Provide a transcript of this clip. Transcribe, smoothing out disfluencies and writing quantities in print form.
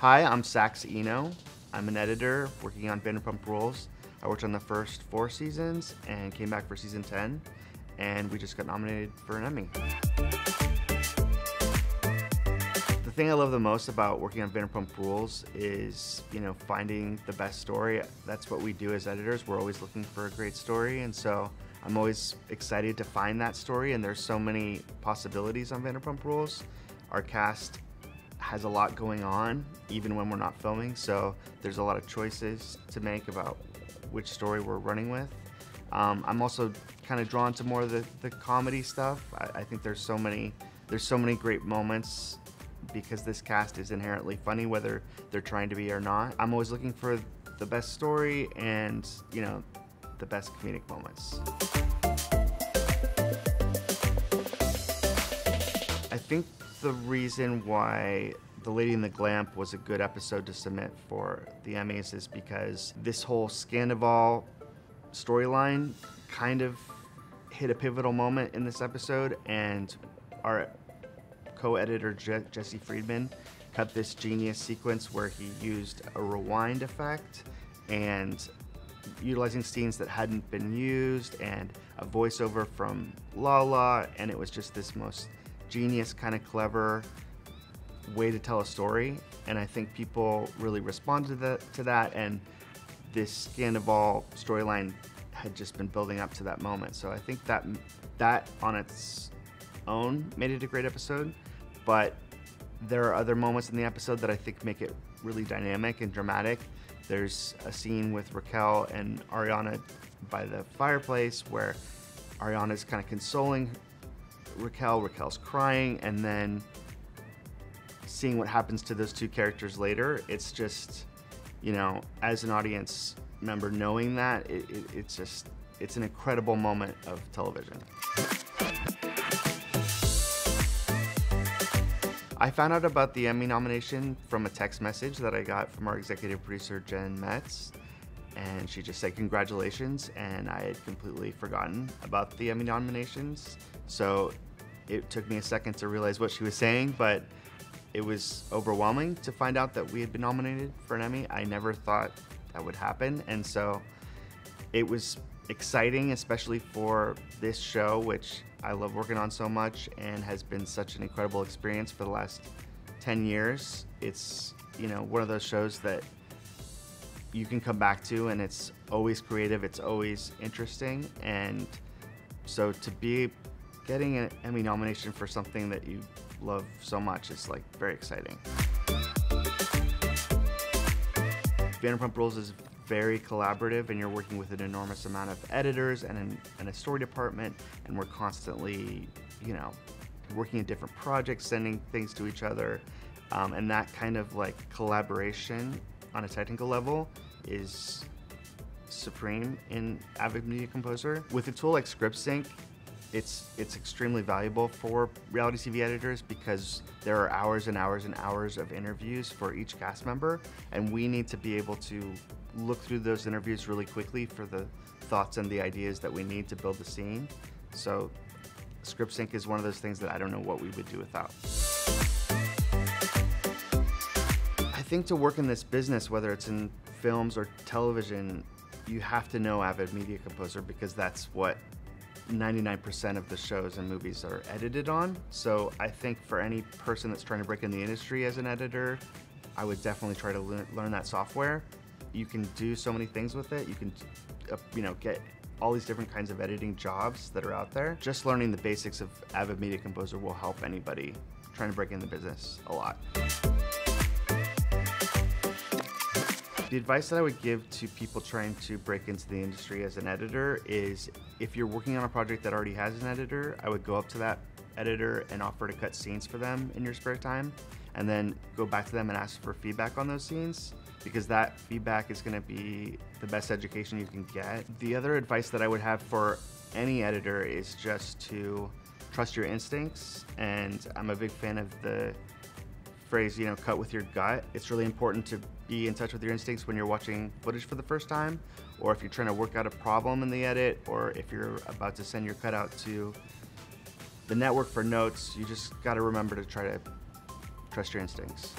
Hi, I'm Sax Eno. I'm an editor working on Vanderpump Rules. I worked on the first 4 seasons and came back for season 10, and we just got nominated for an Emmy. The thing I love the most about working on Vanderpump Rules is, finding the best story. That's what we do as editors. We're always looking for a great story, and so I'm always excited to find that story, and there's so many possibilities on Vanderpump Rules. Our cast has a lot going on, even when we're not filming, so there's a lot of choices to make about which story we're running with. I'm also kind of drawn to more of the comedy stuff. I think there's so many great moments because this cast is inherently funny, whether they're trying to be or not. I'm always looking for the best story and, the best comedic moments. I think the reason why The Lady in the Glamp was a good episode to submit for the Emmys is because this whole Scandoval storyline kind of hit a pivotal moment in this episode, and our co-editor Je Jesse Friedman cut this genius sequence where he used a rewind effect and utilizing scenes that hadn't been used and a voiceover from Lala, and it was just this most genius, kind of clever way to tell a story, and I think people really responded to that, and this Scandoval storyline had just been building up to that moment. So I think that on its own made it a great episode, but there are other moments in the episode that I think make it really dynamic and dramatic. There's a scene with Raquel and Ariana by the fireplace where Ariana's kind of consoling Raquel, Raquel's crying, and then seeing what happens to those two characters later, it's just, as an audience member knowing that, it's an incredible moment of television. I found out about the Emmy nomination from a text message that I got from our executive producer, Jen Metz, and she just said congratulations, and I had completely forgotten about the Emmy nominations. So it took me a second to realize what she was saying, but it was overwhelming to find out that we had been nominated for an Emmy. I never thought that would happen, and so it was exciting, especially for this show, which I love working on so much and has been such an incredible experience for the last 10 years. It's, one of those shows that you can come back to, and it's always creative, it's always interesting, and so to be getting an Emmy nomination for something that you love so much is very exciting. Vanderpump Rules is very collaborative, and you're working with an enormous amount of editors and a story department, and we're constantly, working in different projects, sending things to each other, and that kind of collaboration on a technical level is supreme in Avid Media Composer. With a tool like ScriptSync, it's extremely valuable for reality TV editors because there are hours and hours and hours of interviews for each cast member, and we need to be able to look through those interviews really quickly for the thoughts and the ideas that we need to build the scene. So ScriptSync is one of those things that I don't know what we would do without. I think to work in this business, whether it's in films or television, you have to know Avid Media Composer because that's what 99% of the shows and movies are edited on. So I think for any person that's trying to break in the industry as an editor, I would definitely try to learn that software. You can do so many things with it. You can, get all these different kinds of editing jobs that are out there. Just learning the basics of Avid Media Composer will help anybody trying to break in the business a lot. The advice that I would give to people trying to break into the industry as an editor is, if you're working on a project that already has an editor, I would go up to that editor and offer to cut scenes for them in your spare time, and then go back to them and ask for feedback on those scenes, because that feedback is going to be the best education you can get. The other advice that I would have for any editor is just to trust your instincts, and I'm a big fan of the phrase, cut with your gut. It's really important to be in touch with your instincts when you're watching footage for the first time, or if you're trying to work out a problem in the edit, or if you're about to send your cutout to the network for notes. You just got to remember to try to trust your instincts.